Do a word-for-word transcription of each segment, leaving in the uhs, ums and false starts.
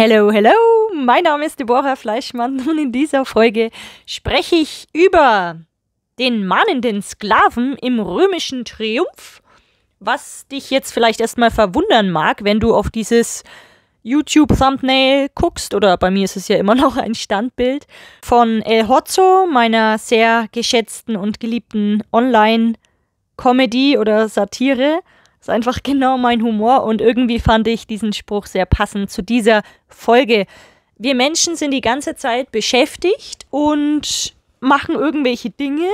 Hello, hello, mein Name ist Deborah Fleischmann und in dieser Folge spreche ich über den mahnenden Sklaven im römischen Triumph, was dich jetzt vielleicht erstmal verwundern mag, wenn du auf dieses YouTube-Thumbnail guckst, oder bei mir ist es ja immer noch ein Standbild, von El Hotzo, meiner sehr geschätzten und geliebten Online-Comedy oder Satire. Das ist einfach genau mein Humor und irgendwie fand ich diesen Spruch sehr passend zu dieser Folge. Wir Menschen sind die ganze Zeit beschäftigt und machen irgendwelche Dinge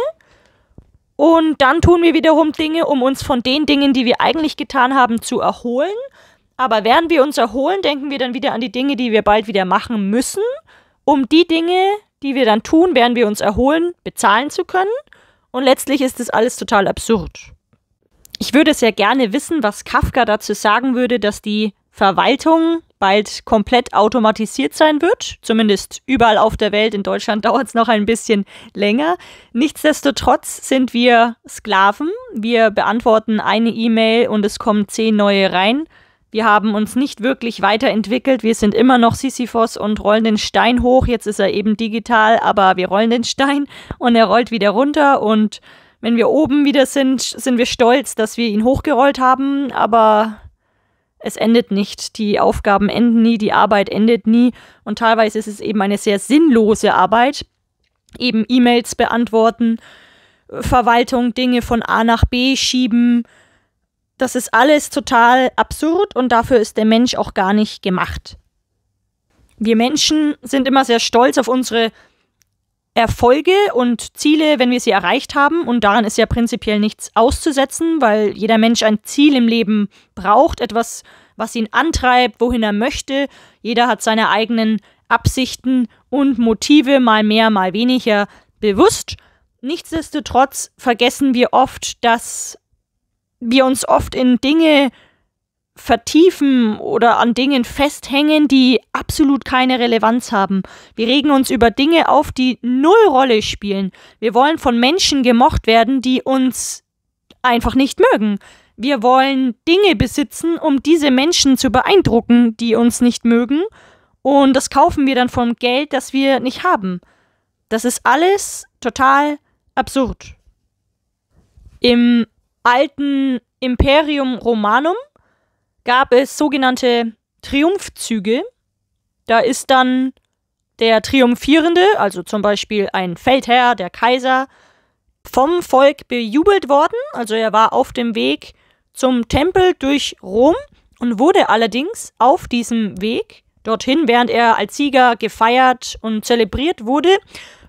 und dann tun wir wiederum Dinge, um uns von den Dingen, die wir eigentlich getan haben, zu erholen. Aber während wir uns erholen, denken wir dann wieder an die Dinge, die wir bald wieder machen müssen, um die Dinge, die wir dann tun, während wir uns erholen, bezahlen zu können. Und letztlich ist das alles total absurd. Ich würde sehr gerne wissen, was Kafka dazu sagen würde, dass die Verwaltung bald komplett automatisiert sein wird. Zumindest überall auf der Welt. In Deutschland dauert es noch ein bisschen länger. Nichtsdestotrotz sind wir Sklaven. Wir beantworten eine E-Mail und es kommen zehn neue rein. Wir haben uns nicht wirklich weiterentwickelt. Wir sind immer noch Sisyphos und rollen den Stein hoch. Jetzt ist er eben digital, aber wir rollen den Stein und er rollt wieder runter. Und wenn wir oben wieder sind, sind wir stolz, dass wir ihn hochgerollt haben. Aber es endet nicht. Die Aufgaben enden nie, die Arbeit endet nie. Und teilweise ist es eben eine sehr sinnlose Arbeit. Eben E-Mails beantworten, Verwaltung, Dinge von A nach B schieben. Das ist alles total absurd und dafür ist der Mensch auch gar nicht gemacht. Wir Menschen sind immer sehr stolz auf unsere Erfolge und Ziele, wenn wir sie erreicht haben. Und daran ist ja prinzipiell nichts auszusetzen, weil jeder Mensch ein Ziel im Leben braucht, etwas, was ihn antreibt, wohin er möchte. Jeder hat seine eigenen Absichten und Motive, mal mehr, mal weniger bewusst. Nichtsdestotrotz vergessen wir oft, dass wir uns oft in Dinge vertiefen oder an Dingen festhängen, die absolut keine Relevanz haben. Wir regen uns über Dinge auf, die null Rolle spielen. Wir wollen von Menschen gemocht werden, die uns einfach nicht mögen. Wir wollen Dinge besitzen, um diese Menschen zu beeindrucken, die uns nicht mögen. Und das kaufen wir dann vom Geld, das wir nicht haben. Das ist alles total absurd. Im alten Imperium Romanum gab es sogenannte Triumphzüge. Da ist dann der Triumphierende, also zum Beispiel ein Feldherr, der Kaiser, vom Volk bejubelt worden. Also er war auf dem Weg zum Tempel durch Rom und wurde allerdings auf diesem Weg dorthin, während er als Sieger gefeiert und zelebriert wurde,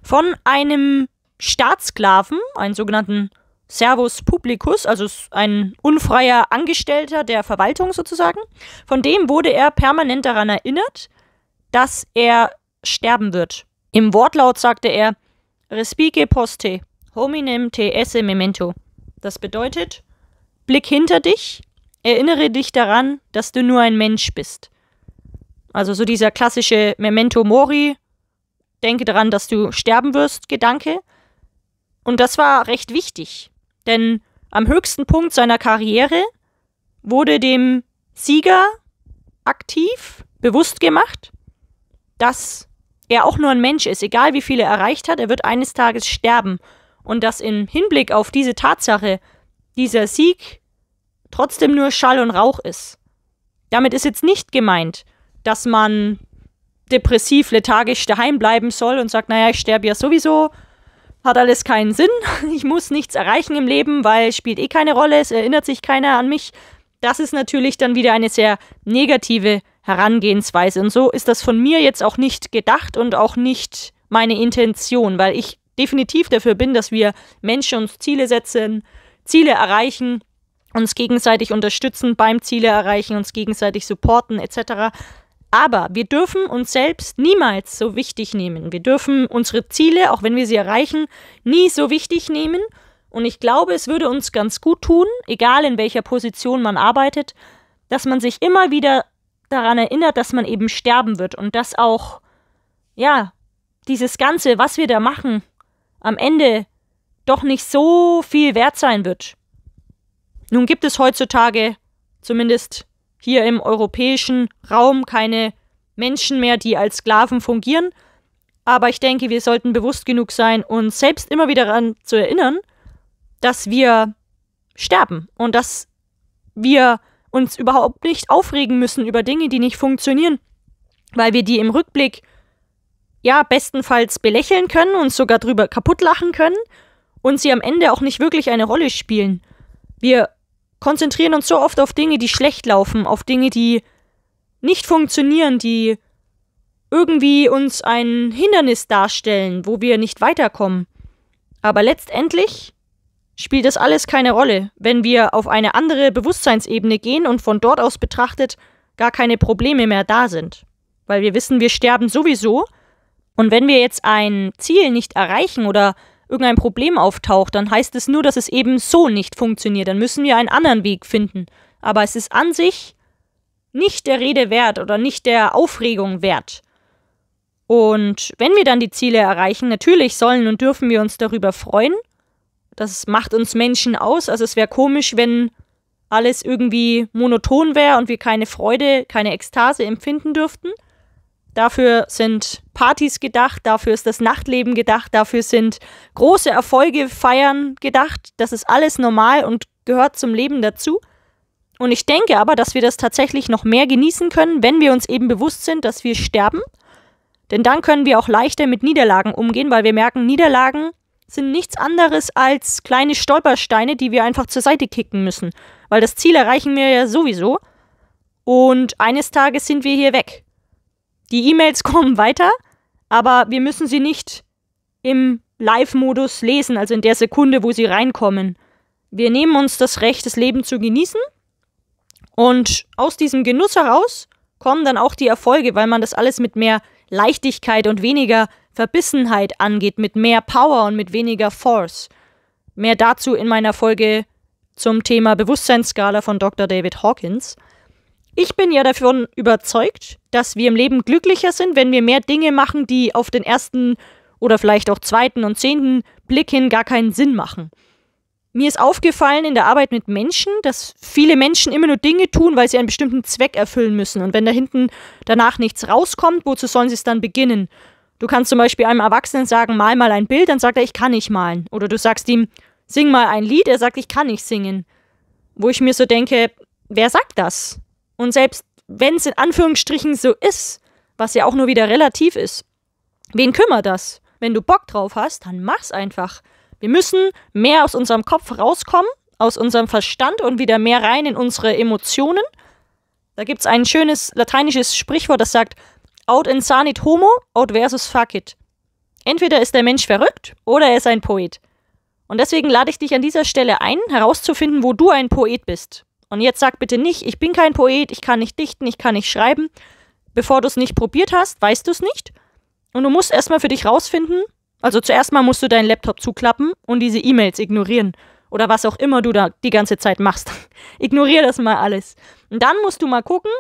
von einem Staatssklaven, einen sogenannten Servus Publicus, also ein unfreier Angestellter der Verwaltung sozusagen, von dem wurde er permanent daran erinnert, dass er sterben wird. Im Wortlaut sagte er, respice post, hominem te esse memento. Das bedeutet, blick hinter dich, erinnere dich daran, dass du nur ein Mensch bist. Also so dieser klassische Memento Mori, denke daran, dass du sterben wirst, Gedanke. Und das war recht wichtig. Denn am höchsten Punkt seiner Karriere wurde dem Sieger aktiv bewusst gemacht, dass er auch nur ein Mensch ist. Egal wie viel er erreicht hat, er wird eines Tages sterben. Und dass im Hinblick auf diese Tatsache dieser Sieg trotzdem nur Schall und Rauch ist. Damit ist jetzt nicht gemeint, dass man depressiv, lethargisch daheim bleiben soll und sagt, naja, ich sterbe ja sowieso. Hat alles keinen Sinn, ich muss nichts erreichen im Leben, weil spielt eh keine Rolle, es erinnert sich keiner an mich. Das ist natürlich dann wieder eine sehr negative Herangehensweise und so ist das von mir jetzt auch nicht gedacht und auch nicht meine Intention, weil ich definitiv dafür bin, dass wir Menschen uns Ziele setzen, Ziele erreichen, uns gegenseitig unterstützen beim Ziele erreichen, uns gegenseitig supporten et cetera Aber wir dürfen uns selbst niemals so wichtig nehmen. Wir dürfen unsere Ziele, auch wenn wir sie erreichen, nie so wichtig nehmen. Und ich glaube, es würde uns ganz gut tun, egal in welcher Position man arbeitet, dass man sich immer wieder daran erinnert, dass man eben sterben wird. Und dass auch, ja, dieses Ganze, was wir da machen, am Ende doch nicht so viel wert sein wird. Nun gibt es heutzutage, zumindest hier im europäischen Raum, keine Menschen mehr, die als Sklaven fungieren. Aber ich denke, wir sollten bewusst genug sein, uns selbst immer wieder daran zu erinnern, dass wir sterben und dass wir uns überhaupt nicht aufregen müssen über Dinge, die nicht funktionieren, weil wir die im Rückblick ja bestenfalls belächeln können und sogar drüber kaputt lachen können und sie am Ende auch nicht wirklich eine Rolle spielen. Wir konzentrieren uns so oft auf Dinge, die schlecht laufen, auf Dinge, die nicht funktionieren, die irgendwie uns ein Hindernis darstellen, wo wir nicht weiterkommen. Aber letztendlich spielt das alles keine Rolle, wenn wir auf eine andere Bewusstseinsebene gehen und von dort aus betrachtet gar keine Probleme mehr da sind. Weil wir wissen, wir sterben sowieso und wenn wir jetzt ein Ziel nicht erreichen oder irgendein Problem auftaucht, dann heißt es nur, dass es eben so nicht funktioniert. Dann müssen wir einen anderen Weg finden. Aber es ist an sich nicht der Rede wert oder nicht der Aufregung wert. Und wenn wir dann die Ziele erreichen, natürlich sollen und dürfen wir uns darüber freuen. Das macht uns Menschen aus. Also es wäre komisch, wenn alles irgendwie monoton wäre und wir keine Freude, keine Ekstase empfinden dürften. Dafür sind Partys gedacht, dafür ist das Nachtleben gedacht, dafür sind große Erfolge feiern gedacht. Das ist alles normal und gehört zum Leben dazu. Und ich denke aber, dass wir das tatsächlich noch mehr genießen können, wenn wir uns eben bewusst sind, dass wir sterben. Denn dann können wir auch leichter mit Niederlagen umgehen, weil wir merken, Niederlagen sind nichts anderes als kleine Stolpersteine, die wir einfach zur Seite kicken müssen. Weil das Ziel erreichen wir ja sowieso. Und eines Tages sind wir hier weg. Die E-Mails kommen weiter, aber wir müssen sie nicht im Live-Modus lesen, also in der Sekunde, wo sie reinkommen. Wir nehmen uns das Recht, das Leben zu genießen. Und aus diesem Genuss heraus kommen dann auch die Erfolge, weil man das alles mit mehr Leichtigkeit und weniger Verbissenheit angeht, mit mehr Power und mit weniger Force. Mehr dazu in meiner Folge zum Thema Bewusstseinsskala von Doktor David Hawkins. Ich bin ja davon überzeugt, dass wir im Leben glücklicher sind, wenn wir mehr Dinge machen, die auf den ersten oder vielleicht auch zweiten und zehnten Blick hin gar keinen Sinn machen. Mir ist aufgefallen in der Arbeit mit Menschen, dass viele Menschen immer nur Dinge tun, weil sie einen bestimmten Zweck erfüllen müssen. Und wenn da hinten danach nichts rauskommt, wozu sollen sie es dann beginnen? Du kannst zum Beispiel einem Erwachsenen sagen, mal mal ein Bild, dann sagt er, ich kann nicht malen. Oder du sagst ihm, sing mal ein Lied, er sagt, ich kann nicht singen. Wo ich mir so denke, wer sagt das? Und selbst wenn es in Anführungsstrichen so ist, was ja auch nur wieder relativ ist, wen kümmert das? Wenn du Bock drauf hast, dann mach's einfach. Wir müssen mehr aus unserem Kopf rauskommen, aus unserem Verstand und wieder mehr rein in unsere Emotionen. Da gibt es ein schönes lateinisches Sprichwort, das sagt, aut insanit homo, aut versus facit. Entweder ist der Mensch verrückt oder er ist ein Poet. Und deswegen lade ich dich an dieser Stelle ein, herauszufinden, wo du ein Poet bist. Und jetzt sag bitte nicht, ich bin kein Poet, ich kann nicht dichten, ich kann nicht schreiben. Bevor du es nicht probiert hast, weißt du es nicht. Und du musst erstmal für dich rausfinden, also zuerst mal musst du deinen Laptop zuklappen und diese E-Mails ignorieren. Oder was auch immer du da die ganze Zeit machst. Ignorier das mal alles. Und dann musst du mal gucken,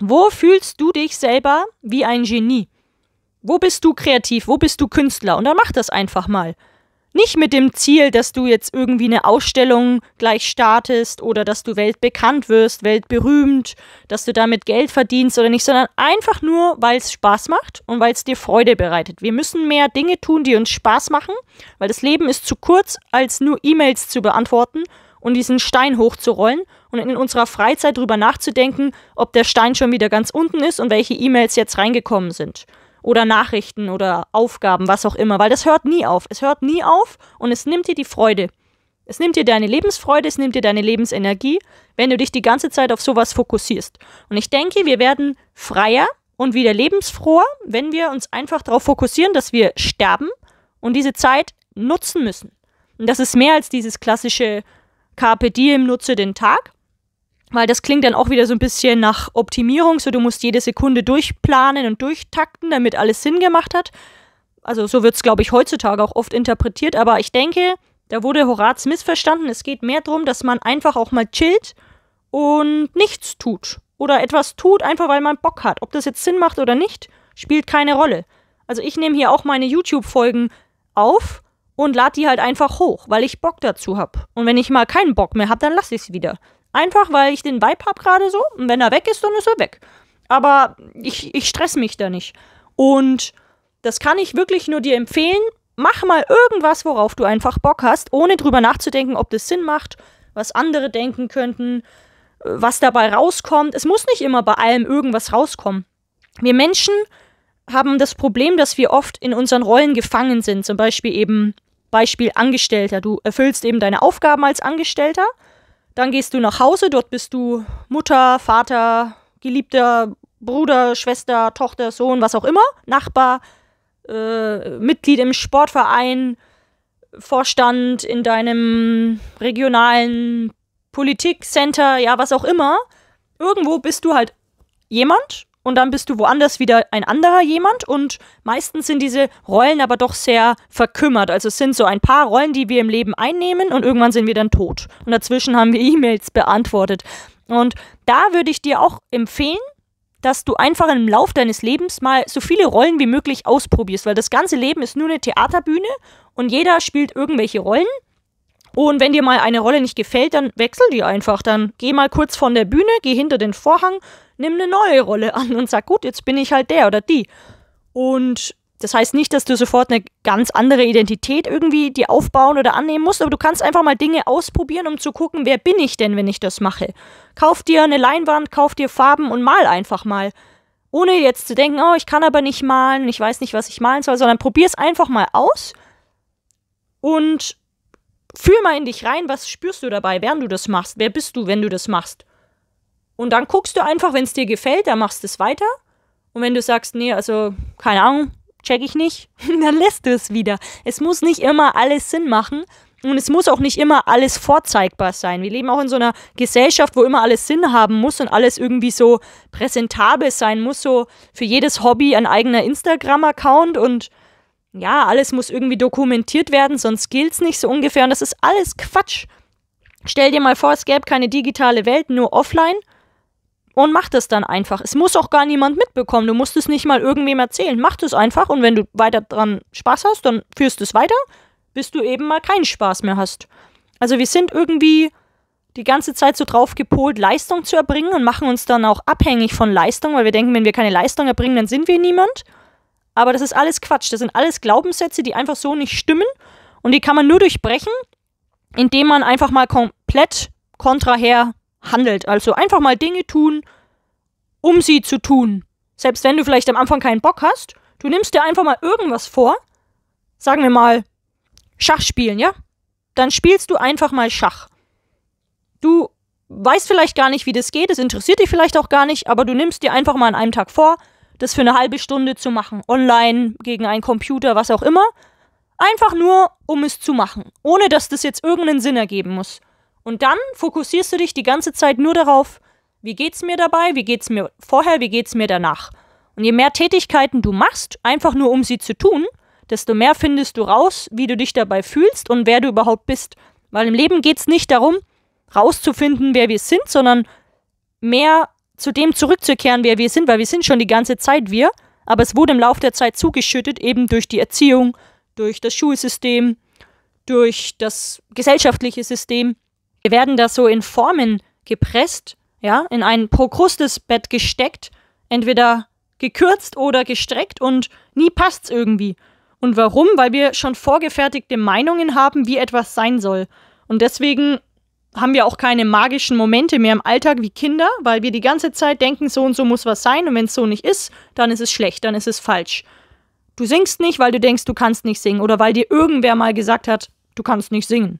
wo fühlst du dich selber wie ein Genie? Wo bist du kreativ? Wo bist du Künstler? Und dann mach das einfach mal. Nicht mit dem Ziel, dass du jetzt irgendwie eine Ausstellung gleich startest oder dass du weltbekannt wirst, weltberühmt, dass du damit Geld verdienst oder nicht, sondern einfach nur, weil es Spaß macht und weil es dir Freude bereitet. Wir müssen mehr Dinge tun, die uns Spaß machen, weil das Leben ist zu kurz, als nur E-Mails zu beantworten und diesen Stein hochzurollen und in unserer Freizeit darüber nachzudenken, ob der Stein schon wieder ganz unten ist und welche E-Mails jetzt reingekommen sind. Oder Nachrichten oder Aufgaben, was auch immer, weil das hört nie auf. Es hört nie auf und es nimmt dir die Freude. Es nimmt dir deine Lebensfreude, es nimmt dir deine Lebensenergie, wenn du dich die ganze Zeit auf sowas fokussierst. Und ich denke, wir werden freier und wieder lebensfroher, wenn wir uns einfach darauf fokussieren, dass wir sterben und diese Zeit nutzen müssen. Und das ist mehr als dieses klassische Carpe Diem, nutze den Tag, weil das klingt dann auch wieder so ein bisschen nach Optimierung, so du musst jede Sekunde durchplanen und durchtakten, damit alles Sinn gemacht hat. Also so wird es, glaube ich, heutzutage auch oft interpretiert, aber ich denke, da wurde Horatz missverstanden. Es geht mehr darum, dass man einfach auch mal chillt und nichts tut oder etwas tut, einfach weil man Bock hat. Ob das jetzt Sinn macht oder nicht, spielt keine Rolle. Also ich nehme hier auch meine YouTube-Folgen auf und lade die halt einfach hoch, weil ich Bock dazu habe. Und wenn ich mal keinen Bock mehr habe, dann lasse ich es wieder. Einfach, weil ich den Vibe habe gerade so und wenn er weg ist, dann ist er weg. aber ich, ich stress mich da nicht. Und das kann ich wirklich nur dir empfehlen. Mach mal irgendwas, worauf du einfach Bock hast, ohne drüber nachzudenken, ob das Sinn macht, was andere denken könnten, was dabei rauskommt. Es muss nicht immer bei allem irgendwas rauskommen. Wir Menschen haben das Problem, dass wir oft in unseren Rollen gefangen sind. Zum Beispiel eben, Beispiel Angestellter. Du erfüllst eben deine Aufgaben als Angestellter, dann gehst du nach Hause, dort bist du Mutter, Vater, Geliebter, Bruder, Schwester, Tochter, Sohn, was auch immer, Nachbar, äh, Mitglied im Sportverein, Vorstand in deinem regionalen Politikcenter, ja, was auch immer. Irgendwo bist du halt jemand und dann bist du woanders wieder ein anderer jemand und meistens sind diese Rollen aber doch sehr verkümmert. Also es sind so ein paar Rollen, die wir im Leben einnehmen und irgendwann sind wir dann tot. Und dazwischen haben wir E-Mails beantwortet. Und da würde ich dir auch empfehlen, dass du einfach im Lauf deines Lebens mal so viele Rollen wie möglich ausprobierst, weil das ganze Leben ist nur eine Theaterbühne und jeder spielt irgendwelche Rollen. Und wenn dir mal eine Rolle nicht gefällt, dann wechsel die einfach. Dann geh mal kurz von der Bühne, geh hinter den Vorhang, nimm eine neue Rolle an und sag, gut, jetzt bin ich halt der oder die. Und das heißt nicht, dass du sofort eine ganz andere Identität irgendwie dir aufbauen oder annehmen musst, aber du kannst einfach mal Dinge ausprobieren, um zu gucken, wer bin ich denn, wenn ich das mache. Kauf dir eine Leinwand, kauf dir Farben und mal einfach mal. Ohne jetzt zu denken, oh, ich kann aber nicht malen, ich weiß nicht, was ich malen soll, sondern probier es einfach mal aus und fühl mal in dich rein, was spürst du dabei, während du das machst? Wer bist du, wenn du das machst? Und dann guckst du einfach, wenn es dir gefällt, dann machst du es weiter. Und wenn du sagst, nee, also, keine Ahnung, check ich nicht, dann lässt du es wieder. Es muss nicht immer alles Sinn machen und es muss auch nicht immer alles vorzeigbar sein. Wir leben auch in so einer Gesellschaft, wo immer alles Sinn haben muss und alles irgendwie so präsentabel sein muss, so für jedes Hobby ein eigener Instagram-Account und ja, alles muss irgendwie dokumentiert werden, sonst gilt's nicht so ungefähr. Und das ist alles Quatsch. Stell dir mal vor, es gäbe keine digitale Welt, nur offline. Und mach das dann einfach. Es muss auch gar niemand mitbekommen. Du musst es nicht mal irgendwem erzählen. Mach das einfach und wenn du weiter dran Spaß hast, dann führst du es weiter, bis du eben mal keinen Spaß mehr hast. Also wir sind irgendwie die ganze Zeit so drauf gepolt, Leistung zu erbringen und machen uns dann auch abhängig von Leistung, weil wir denken, wenn wir keine Leistung erbringen, dann sind wir niemand. Aber das ist alles Quatsch. Das sind alles Glaubenssätze, die einfach so nicht stimmen. Und die kann man nur durchbrechen, indem man einfach mal komplett kontraher handelt. Also einfach mal Dinge tun, um sie zu tun. Selbst wenn du vielleicht am Anfang keinen Bock hast, du nimmst dir einfach mal irgendwas vor. Sagen wir mal Schach spielen, ja? Dann spielst du einfach mal Schach. Du weißt vielleicht gar nicht, wie das geht. Das interessiert dich vielleicht auch gar nicht. Aber du nimmst dir einfach mal an einem Tag vor, das für eine halbe Stunde zu machen, online, gegen einen Computer, was auch immer, einfach nur, um es zu machen, ohne dass das jetzt irgendeinen Sinn ergeben muss. Und dann fokussierst du dich die ganze Zeit nur darauf, wie geht's mir dabei, wie geht's mir vorher, wie geht's mir danach. Und je mehr Tätigkeiten du machst, einfach nur um sie zu tun, desto mehr findest du raus, wie du dich dabei fühlst und wer du überhaupt bist. Weil im Leben geht's nicht darum, rauszufinden, wer wir sind, sondern mehr zu dem zurückzukehren, wer wir sind, weil wir sind schon die ganze Zeit wir, aber es wurde im Laufe der Zeit zugeschüttet, eben durch die Erziehung, durch das Schulsystem, durch das gesellschaftliche System. Wir werden da so in Formen gepresst, ja, in ein Prokrustesbett gesteckt, entweder gekürzt oder gestreckt und nie passt's irgendwie. Und warum? Weil wir schon vorgefertigte Meinungen haben, wie etwas sein soll. Und deswegen haben wir auch keine magischen Momente mehr im Alltag wie Kinder, weil wir die ganze Zeit denken, so und so muss was sein und wenn es so nicht ist, dann ist es schlecht, dann ist es falsch. Du singst nicht, weil du denkst, du kannst nicht singen oder weil dir irgendwer mal gesagt hat, du kannst nicht singen.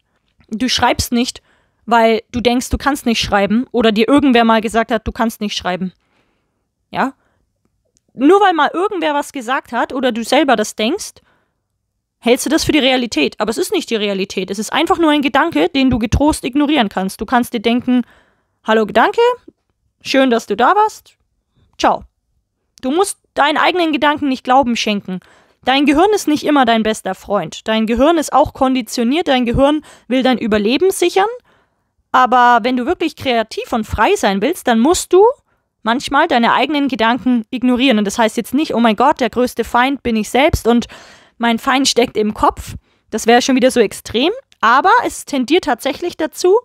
Du schreibst nicht, weil du denkst, du kannst nicht schreiben oder dir irgendwer mal gesagt hat, du kannst nicht schreiben. Ja? Nur weil mal irgendwer was gesagt hat oder du selber das denkst, hältst du das für die Realität? Aber es ist nicht die Realität. Es ist einfach nur ein Gedanke, den du getrost ignorieren kannst. Du kannst dir denken, hallo Gedanke, schön, dass du da warst, ciao. Du musst deinen eigenen Gedanken nicht Glauben schenken. Dein Gehirn ist nicht immer dein bester Freund. Dein Gehirn ist auch konditioniert. Dein Gehirn will dein Überleben sichern. Aber wenn du wirklich kreativ und frei sein willst, dann musst du manchmal deine eigenen Gedanken ignorieren. Und das heißt jetzt nicht, oh mein Gott, der größte Feind bin ich selbst und mein Feind steckt im Kopf, das wäre schon wieder so extrem, aber es tendiert tatsächlich dazu,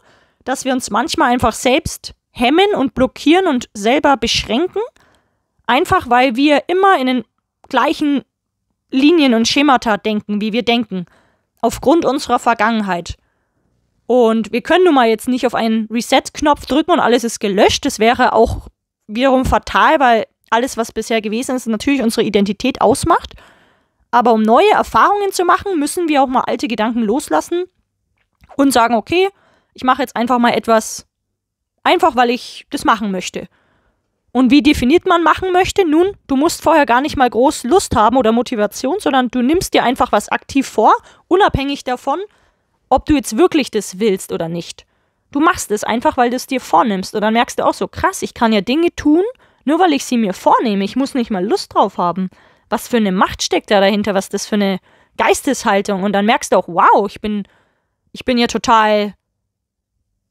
dass wir uns manchmal einfach selbst hemmen und blockieren und selber beschränken, Einfach weil wir immer in den gleichen Linien und Schemata denken, wie wir denken. Aufgrund unserer Vergangenheit. Und wir können nun mal jetzt nicht auf einen Reset-Knopf drücken und alles ist gelöscht. Das wäre auch wiederum fatal, weil alles, was bisher gewesen ist, natürlich unsere Identität ausmacht. Aber um neue Erfahrungen zu machen, müssen wir auch mal alte Gedanken loslassen und sagen, okay, ich mache jetzt einfach mal etwas, einfach weil ich das machen möchte. Und wie definiert man machen möchte? Nun, du musst vorher gar nicht mal groß Lust haben oder Motivation, sondern du nimmst dir einfach was aktiv vor, unabhängig davon, ob du jetzt wirklich das willst oder nicht. Du machst es einfach, weil du es dir vornimmst. Und dann merkst du auch so, krass, ich kann ja Dinge tun, nur weil ich sie mir vornehme. Ich muss nicht mal Lust drauf haben. Was für eine Macht steckt da dahinter? Was das für eine Geisteshaltung? Und dann merkst du auch, wow, ich bin, ich bin ja total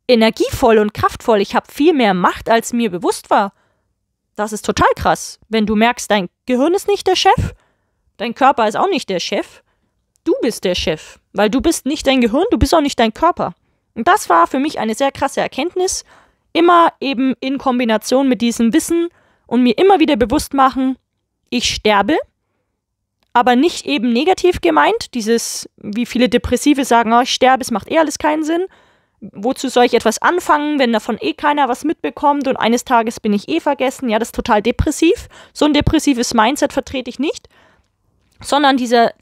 energievoll und kraftvoll. Ich habe viel mehr Macht, als mir bewusst war. Das ist total krass. Wenn du merkst, dein Gehirn ist nicht der Chef, dein Körper ist auch nicht der Chef, du bist der Chef, weil du bist nicht dein Gehirn, du bist auch nicht dein Körper. Und das war für mich eine sehr krasse Erkenntnis, immer eben in Kombination mit diesem Wissen und mir immer wieder bewusst machen, ich sterbe, aber nicht eben negativ gemeint, dieses, wie viele Depressive sagen, oh, ich sterbe, es macht eh alles keinen Sinn, wozu soll ich etwas anfangen, wenn davon eh keiner was mitbekommt und eines Tages bin ich eh vergessen, ja, das ist total depressiv, so ein depressives Mindset vertrete ich nicht, sondern dieser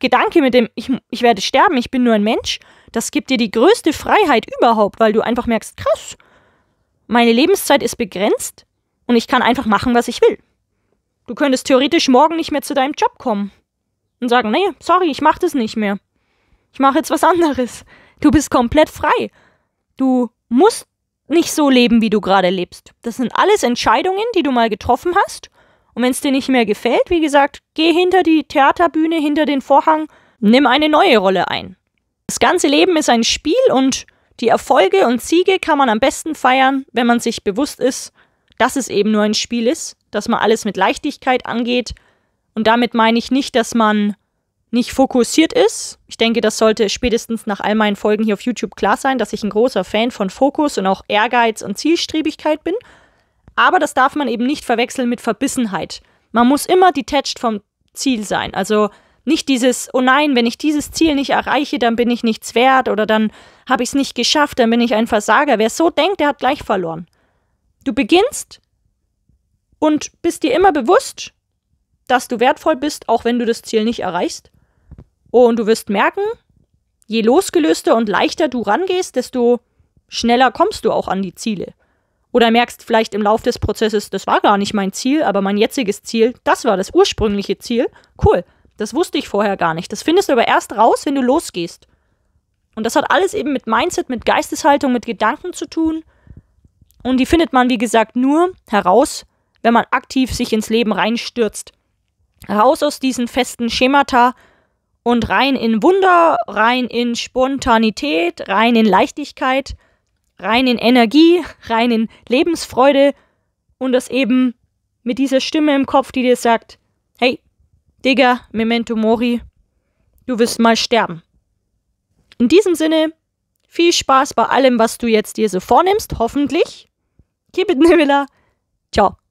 Gedanke mit dem, ich, ich werde sterben, ich bin nur ein Mensch, das gibt dir die größte Freiheit überhaupt, weil du einfach merkst, krass, meine Lebenszeit ist begrenzt und ich kann einfach machen, was ich will. Du könntest theoretisch morgen nicht mehr zu deinem Job kommen und sagen, nee, sorry, ich mach das nicht mehr. Ich mache jetzt was anderes. Du bist komplett frei. Du musst nicht so leben, wie du gerade lebst. Das sind alles Entscheidungen, die du mal getroffen hast. Und wenn es dir nicht mehr gefällt, wie gesagt, geh hinter die Theaterbühne, hinter den Vorhang, nimm eine neue Rolle ein. Das ganze Leben ist ein Spiel und die Erfolge und Siege kann man am besten feiern, wenn man sich bewusst ist, dass es eben nur ein Spiel ist, dass man alles mit Leichtigkeit angeht. Und damit meine ich nicht, dass man nicht fokussiert ist. Ich denke, das sollte spätestens nach all meinen Folgen hier auf YouTube klar sein, dass ich ein großer Fan von Fokus und auch Ehrgeiz und Zielstrebigkeit bin. Aber das darf man eben nicht verwechseln mit Verbissenheit. Man muss immer detached vom Ziel sein. Also nicht dieses, oh nein, wenn ich dieses Ziel nicht erreiche, dann bin ich nichts wert oder dann habe ich es nicht geschafft, dann bin ich ein Versager. Wer so denkt, der hat gleich verloren. Du beginnst und bist dir immer bewusst, dass du wertvoll bist, auch wenn du das Ziel nicht erreichst. Und du wirst merken, je losgelöster und leichter du rangehst, desto schneller kommst du auch an die Ziele. Oder merkst vielleicht im Laufe des Prozesses, das war gar nicht mein Ziel, aber mein jetziges Ziel, das war das ursprüngliche Ziel. Cool, das wusste ich vorher gar nicht. Das findest du aber erst raus, wenn du losgehst. Und das hat alles eben mit Mindset, mit Geisteshaltung, mit Gedanken zu tun. Und die findet man, wie gesagt, nur heraus, wenn man aktiv sich ins Leben reinstürzt. Raus aus diesen festen Schemata und rein in Wunder, rein in Spontanität, rein in Leichtigkeit, rein in Energie, rein in Lebensfreude und das eben mit dieser Stimme im Kopf, die dir sagt, hey, Digga, Memento Mori, du wirst mal sterben. In diesem Sinne, viel Spaß bei allem, was du jetzt dir so vornimmst, hoffentlich. Keepitnevilla, ciao.